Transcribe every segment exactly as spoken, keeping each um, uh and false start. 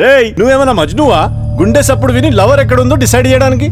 రేయ్ నువ్వేమన్నా మజ్నువా? గుండె సప్పుడు విని లవర్ ఎక్కడుందో డిసైడ్ చేయడానికి.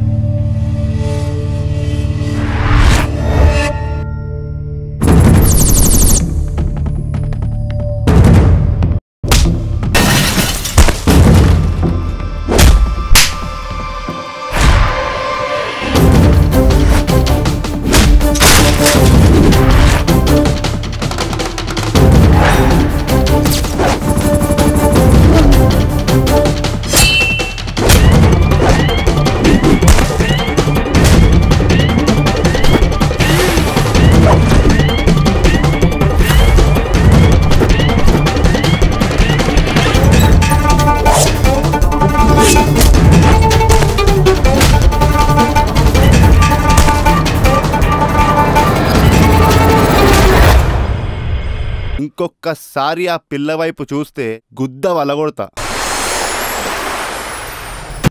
ఇంకొక్కసారి ఆ పిల్ల వైపు చూస్తే గుద్ద వలగొడతా.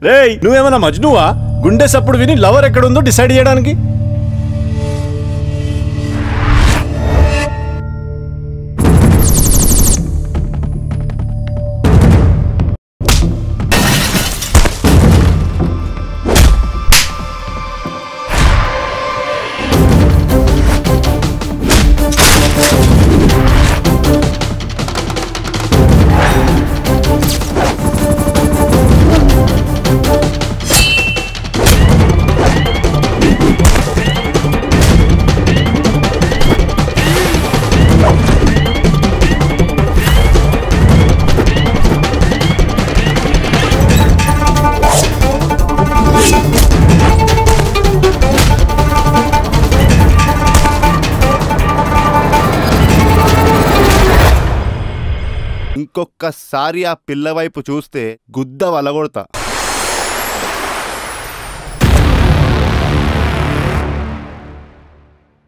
రేయ్ నువ్వేమన్నా మజ్నువా? గుండె సప్పుడు విని లవర్ ఎక్కడుందో డిసైడ్ చేయడానికి. ఇంకొక్కసారి ఆ పిల్ల వైపు చూస్తే గుద్ద వలగొడతా.